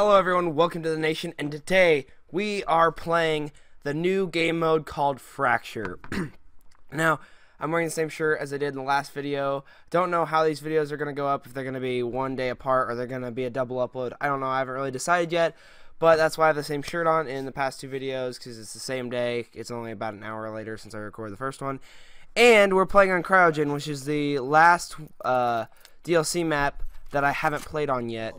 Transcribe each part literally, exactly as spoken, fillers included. Hello everyone, welcome to the nation, and today we are playing the new game mode called Fracture. Now, I'm wearing the same shirt as I did in the last video. Don't know how these videos are going to go up, if they're going to be one day apart or they're going to be a double upload. I don't know, I haven't really decided yet, but that's why I have the same shirt on in the past two videos, because it's the same day. It's only about an hour later since I recorded the first one. And we're playing on Cryogen, which is the last uh, D L C map that I haven't played on yet.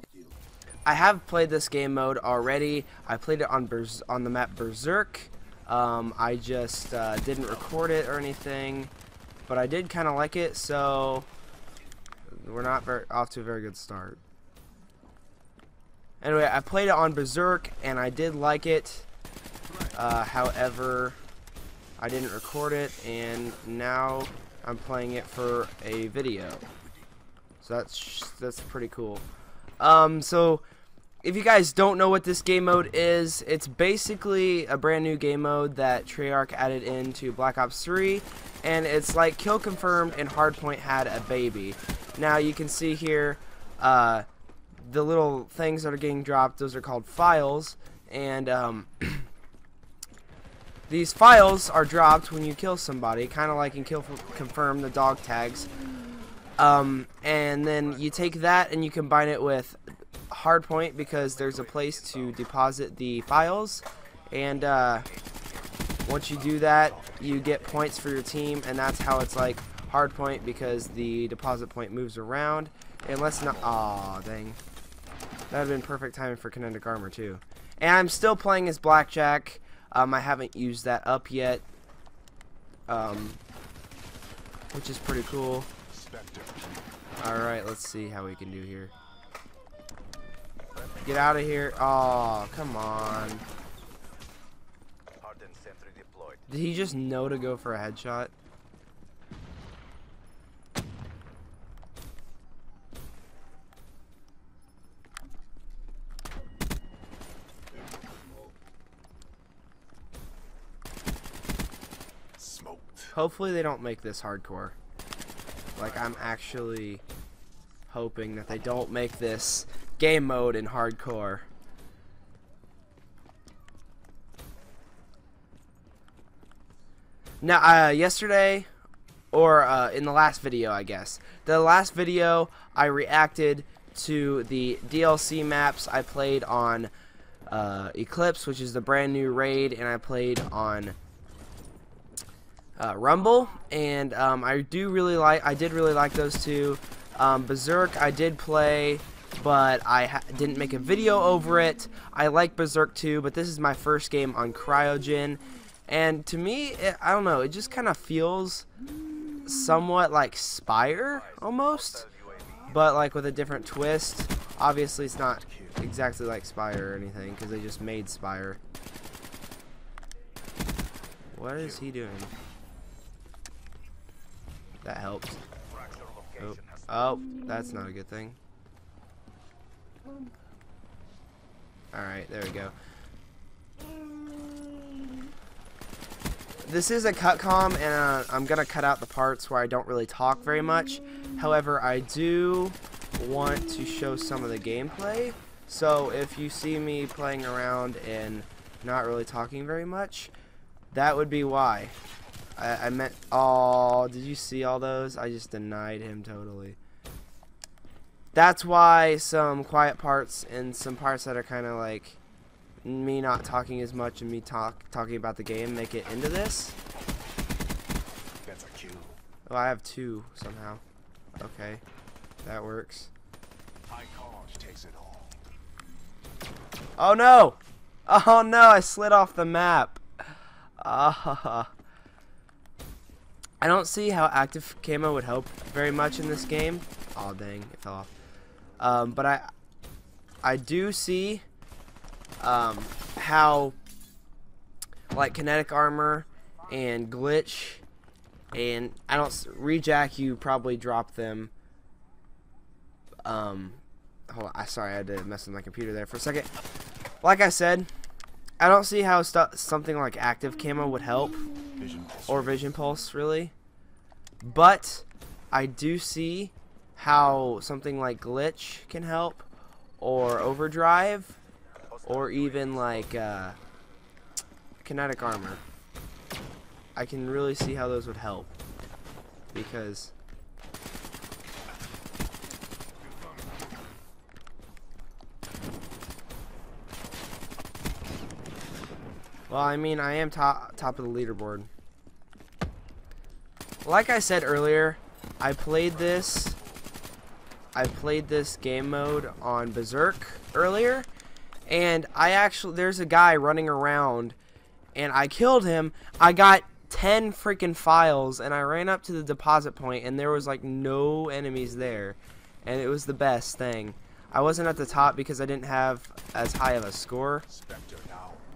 I have played this game mode already. I played it on Berz on the map Berserk. Um, I just uh, didn't record it or anything, but I did kind of like it, so we're not very off to a very good start. Anyway, I played it on Berserk, and I did like it. Uh, however, I didn't record it, and now I'm playing it for a video. So that's, that's pretty cool. Um, so, if you guys don't know what this game mode is, it's basically a brand new game mode that Treyarch added into Black Ops three, and it's like Kill Confirmed and Hardpoint had a baby. Now, you can see here, uh, the little things that are getting dropped, those are called files, and, um, these files are dropped when you kill somebody, kind of like in Kill Confirmed, the dog tags. Um, and then you take that and you combine it with Hardpoint, because there's a place to deposit the files, and uh, once you do that you get points for your team, and that's how it's like Hardpoint, because the deposit point moves around. And let's not, aw dang, that would have been perfect timing for kinetic armor too. And I'm still playing as Blackjack. um, I haven't used that up yet, um, which is pretty cool. Alright, let's see how we can do here. Get out of here. Oh, come on. Did he just know to go for a headshot? Smoked. Hopefully they don't make this hardcore. Like, I'm actually hoping that they don't make this game mode in hardcore. Now, uh, yesterday, or uh, in the last video, I guess. The last video, I reacted to the D L C maps I played on uh, Eclipse, which is the brand new Raid, and I played on Uh, Rumble, and um, I do really like I did really like those two. um, Berserk I did play, but I ha didn't make a video over it. I like Berserk too, but this is my first game on Cryogen, and to me it, I don't know, it just kind of feels somewhat like Spire almost, but like with a different twist. Obviously it's not exactly like Spire or anything, because they just made Spire. What is he doing? That helps. Oh. Oh, that's not a good thing. Alright, there we go. This is a cut com, and uh, I'm gonna cut out the parts where I don't really talk very much. However, I do want to show some of the gameplay. So if you see me playing around and not really talking very much, that would be why. I, I meant, oh, did you see all those? I just denied him totally. That's why some quiet parts and some parts that are kind of like me not talking as much and me talk talking about the game make it into this. That's a kill. Oh, I have two somehow. Okay, that works. High college takes it all. Oh no! Oh no! I slid off the map. Ah. Uh, I don't see how active camo would help very much in this game. Oh dang, it fell off. Um, but I, I do see um, how like kinetic armor and glitch, and I don't rejack. You probably drop them. Um, hold on, I sorry I had to mess with my computer there for a second. Like I said, I don't see how stu something like active camo would help. Vision pulse. Or vision pulse, really. But I do see how something like glitch can help, or overdrive, or even like uh, kinetic armor. I can really see how those would help, because well, I mean, I am top top of the leaderboard. Like I said earlier, I played this I played this game mode on Berserk earlier, and I actually there's a guy running around and I killed him. I got ten freaking files, and I ran up to the deposit point, and there was like no enemies there, and it was the best thing. I wasn't at the top because I didn't have as high of a score,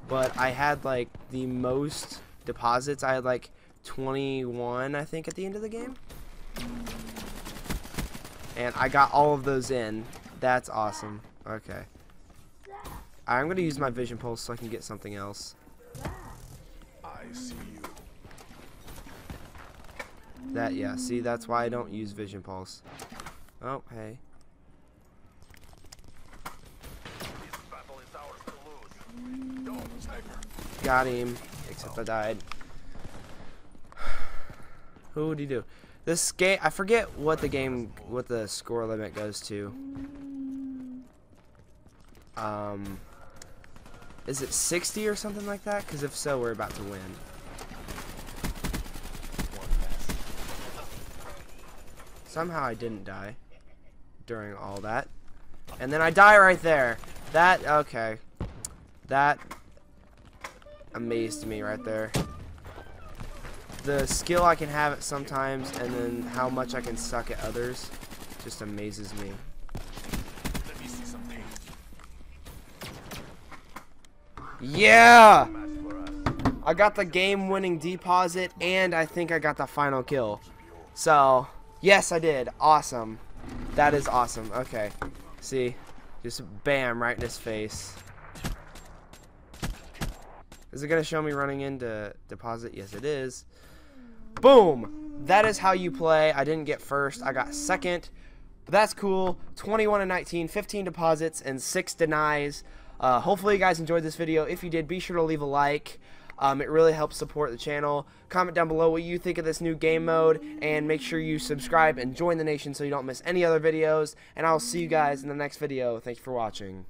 but I had like the most deposits. I had like twenty-one, I think, at the end of the game, and I got all of those in. That's awesome. Okay, I'm gonna use my vision pulse so I can get something else. I see you. That, yeah, see, that's why I don't use vision pulse. Oh, hey. Got him, except I died. Who would he do? This game, I forget what the game, what the score limit goes to. Um, is it sixty or something like that? Because if so, we're about to win. Somehow I didn't die during all that. And then I die right there. That, okay. That amazed me right there. The skill I can have at sometimes, and then how much I can suck at others, just amazes me. Let me see something. Yeah! I got the game-winning deposit, and I think I got the final kill. So... yes, I did. Awesome. That is awesome. Okay. See? Just bam, right in his face. Is it going to show me running into deposit? Yes, it is. Boom! That is how you play. I didn't get first. I got second. But that's cool. twenty-one and nineteen, fifteen deposits, and six denies. Uh, hopefully you guys enjoyed this video. If you did, be sure to leave a like. Um, it really helps support the channel. Comment down below what you think of this new game mode, and make sure you subscribe and join the nation so you don't miss any other videos, and I'll see you guys in the next video. Thank you for watching.